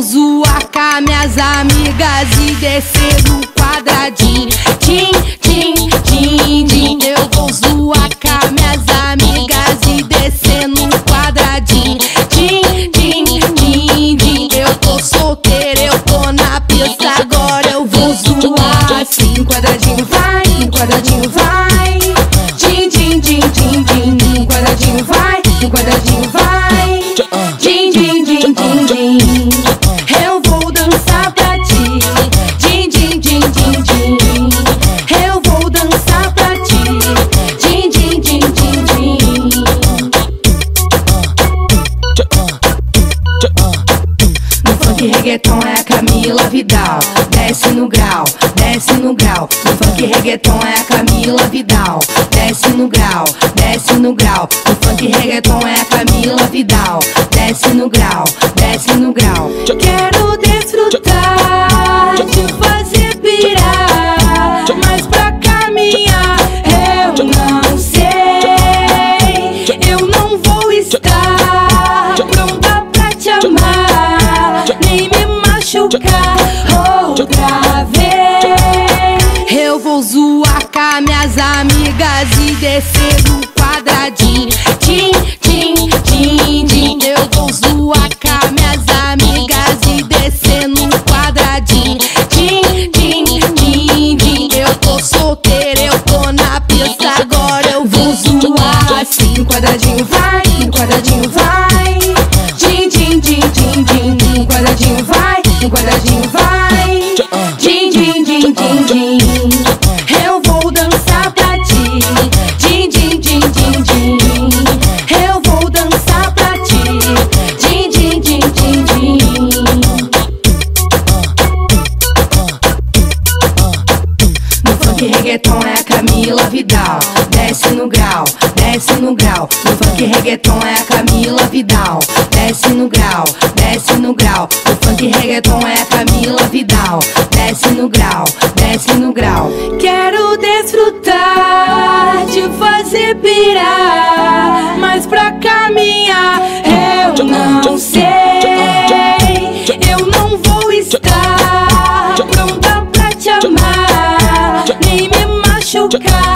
vou zoar com minhas amigas e descer do quadradinho. Tim, tim, tim, tim. Eu vou zoar com minhas amigas e descer no quadradinho. Tim, tim, tim, tim. Eu tô solteira, eu tô na pista, agora eu vou zoar assim. Quadradinho vai, quadradinho vai. Tim, tim, tim, tim, tim. Quadradinho vai, quadradinho vai. Tim, tim, tim, tim, tim. Eu vou dançar pra ti. Tim, tim, tim, tim, tim. Eu vou dançar pra ti. Tim, tim, tim, tim, tim. No funk reggaeton é a Camila Vidal. Desce no grau, desce no grau. No funk reggaeton é a Camila Vidal. Desce no grau, desce no grau. No funk reggaeton é a Camila Vidal. Desce no grau, desce no grau. Quero desfrutar, te fazer pirar, mas pra caminhar eu não sei. Eu não vou estar pronta pra te amar, nem me machucar outra vez. Eu vou zoar com minhas amigas e descer do quadradinho. Tim, tim, tim, tim. Eu vou zoar com minhas amigas e descer no quadradinho. Tim, tim, tim, tim. Eu tô solteira, eu tô na pista, agora eu vou zoar assim. Quadradinho vai, quadradinho vai. Tim, tim, tim, tim, tim. Quadradinho vai, quadradinho vai. Tim, tim, tim, tim, tim. Eu vou dançar pra ti. Tim, tim, tim, tim, tim. Eu vou dançar pra ti. Tim, tim, tim, tim, tim. No funk reggaeton é a Camila Vidal. Desce no grau, desce no grau. No funk reggaeton é a Camila Vidal. Desce no grau, desce no grau. No funk reggaeton é a Camila Vidal. Desce no grau, desce no grau. Quero desfrutar, te fazer pirar, mas pra caminhar eu não sei. Eu não vou estar pronta pra te amar, nem me machucar.